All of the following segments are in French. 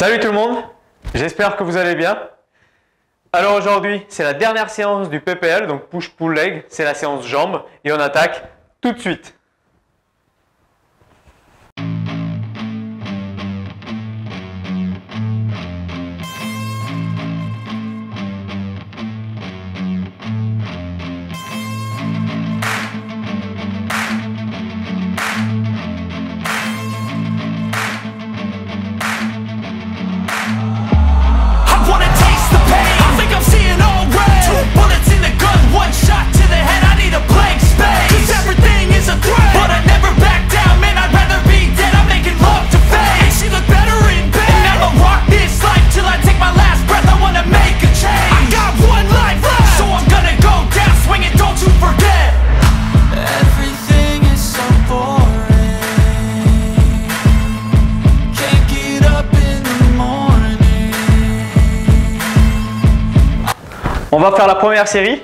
Salut tout le monde, j'espère que vous allez bien. Alors aujourd'hui, c'est la dernière séance du PPL, donc push-pull-leg, c'est la séance jambes et on attaque tout de suite. On va faire la première série.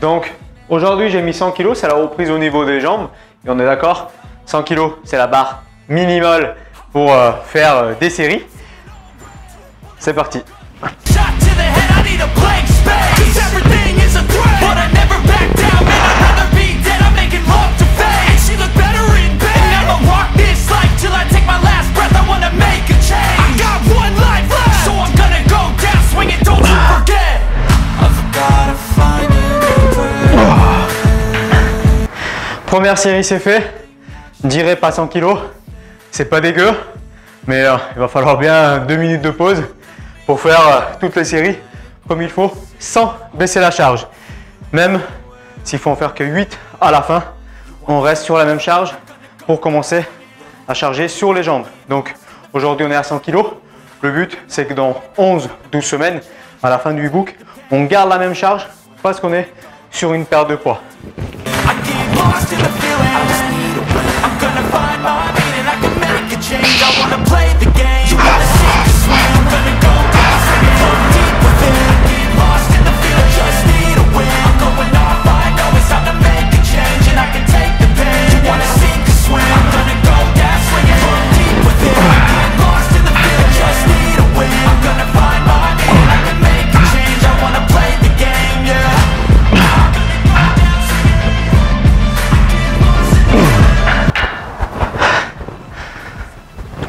Donc aujourd'hui j'ai mis 100 kg, c'est la reprise au niveau des jambes. Et on est d'accord, 100 kg c'est la barre minimale pour faire des séries. C'est parti. Première série c'est fait, je dirais pas 100 kg, c'est pas dégueu, mais il va falloir bien 2 minutes de pause pour faire toutes les séries comme il faut, sans baisser la charge. Même s'il faut en faire que 8 à la fin, on reste sur la même charge pour commencer à charger sur les jambes. Donc aujourd'hui on est à 100 kg, le but c'est que dans 11-12 semaines, à la fin du e-book, on garde la même charge parce qu'on est sur une paire de poids.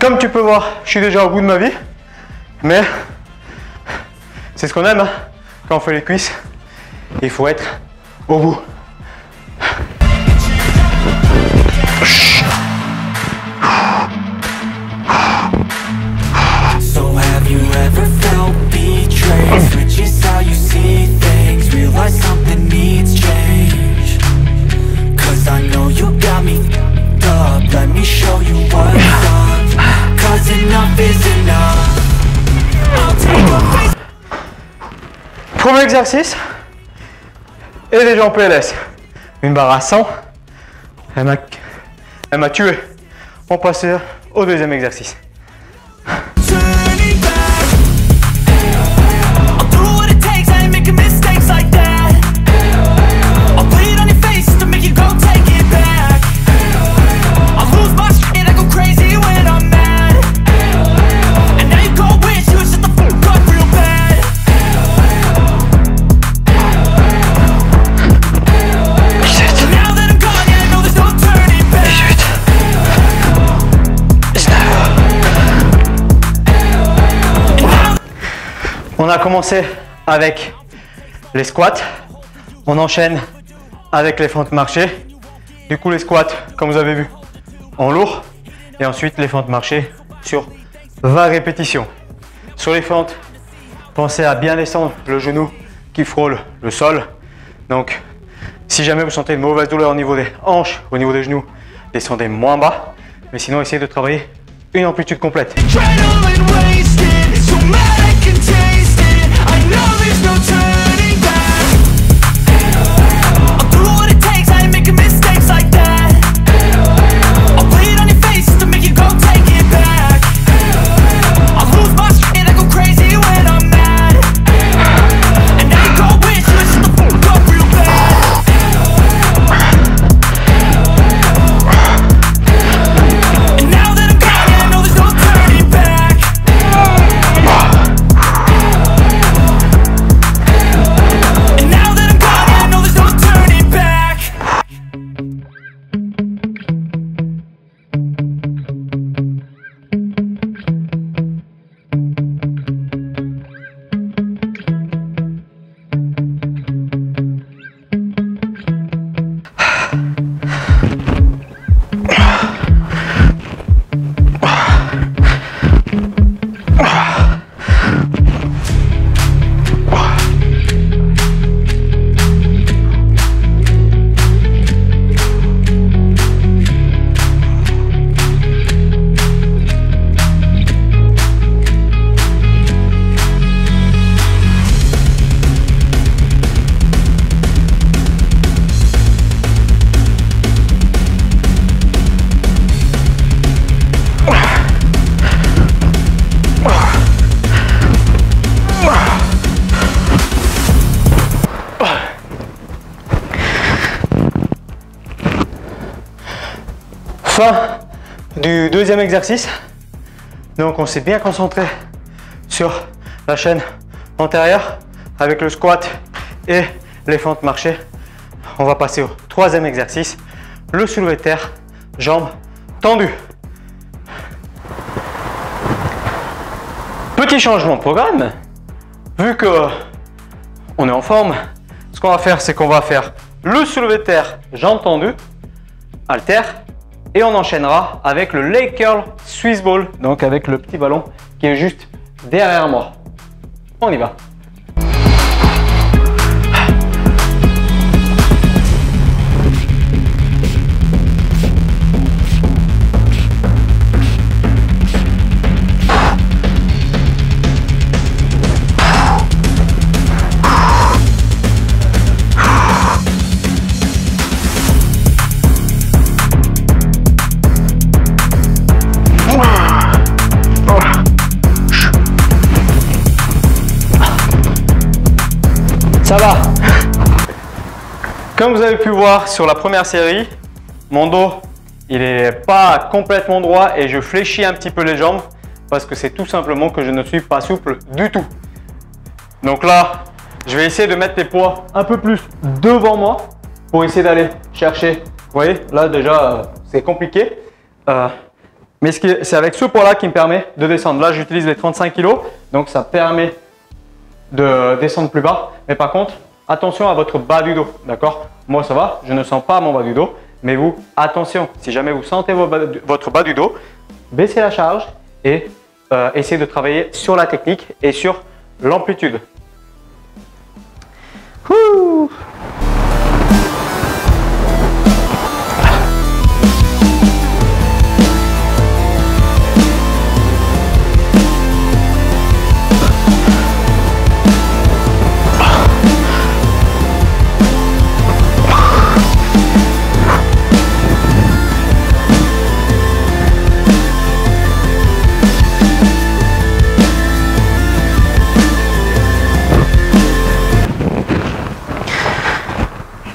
Comme tu peux voir, je suis déjà au bout de ma vie, mais c'est ce qu'on aime, hein. Quand on fait les cuisses, il faut être au bout. Premier exercice, et les jambes PLS. Une barre à 100, elle m'a tué. On passe au deuxième exercice. On a commencé avec les squats, on enchaîne avec les fentes marchées. Du coup les squats, comme vous avez vu, en lourd. Et ensuite les fentes marchées sur 20 répétitions. Sur les fentes, pensez à bien descendre le genou qui frôle le sol. Donc si jamais vous sentez une mauvaise douleur au niveau des hanches, au niveau des genoux, descendez moins bas. Mais sinon essayez de travailler une amplitude complète. Fin du deuxième exercice. Donc on s'est bien concentré sur la chaîne antérieure avec le squat et les fentes marchées. On va passer au troisième exercice, le soulevé de terre, jambes tendues. Petit changement de programme, vu que on est en forme, ce qu'on va faire, c'est qu'on va faire le soulevé de terre, jambes tendues, haltère, et on enchaînera avec le leg curl Swiss ball, donc avec le petit ballon qui est juste derrière moi. On y va. Ça va. Comme vous avez pu voir sur la première série, mon dos il n'est pas complètement droit et je fléchis un petit peu les jambes parce que c'est tout simplement que je ne suis pas souple du tout. Donc là, je vais essayer de mettre les poids un peu plus devant moi pour essayer d'aller chercher. Vous voyez, là déjà c'est compliqué. Mais c'est avec ce poids-là qui me permet de descendre. Là, j'utilise les 35 kg, donc ça permet de descendre plus bas, mais par contre attention à votre bas du dos, d'accord? Moi ça va, je ne sens pas mon bas du dos, mais vous, attention, si jamais vous sentez votre bas du dos, baissez la charge et essayez de travailler sur la technique et sur l'amplitude.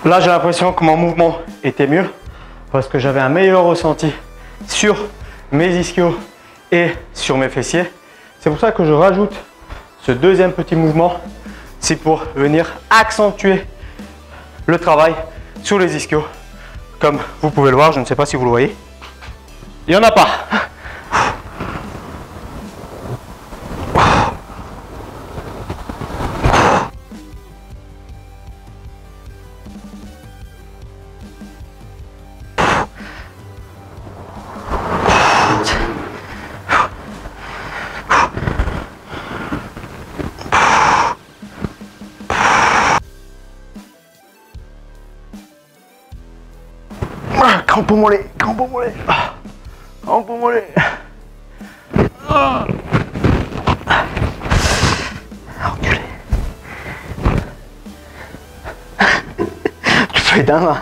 Là, j'ai l'impression que mon mouvement était mieux parce que j'avais un meilleur ressenti sur mes ischios et sur mes fessiers. C'est pour ça que je rajoute ce deuxième petit mouvement. C'est pour venir accentuer le travail sur les ischios. Comme vous pouvez le voir, je ne sais pas si vous le voyez. Il n'y en a pas. Crampe au mollet. Enculé. Tu fais dingue, hein?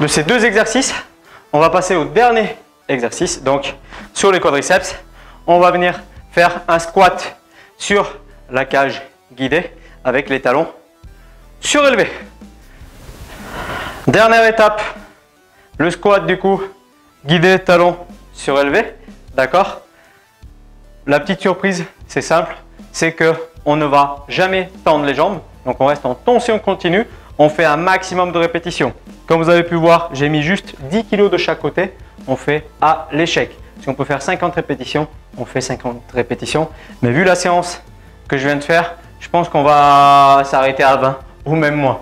De ces deux exercices, on va passer au dernier exercice, donc sur les quadriceps. On va venir faire un squat sur la cage guidée avec les talons surélevés. Dernière étape, le squat du coup, guidé, talons surélevés, d'accord? La petite surprise, c'est simple, c'est que on ne va jamais tendre les jambes, donc on reste en tension continue. On fait un maximum de répétitions. Comme vous avez pu voir, j'ai mis juste 10 kg de chaque côté. On fait à l'échec. Si on peut faire 50 répétitions, on fait 50 répétitions. Mais vu la séance que je viens de faire, je pense qu'on va s'arrêter à 20 ou même moins.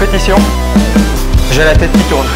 Répétition, j'ai la tête qui tourne.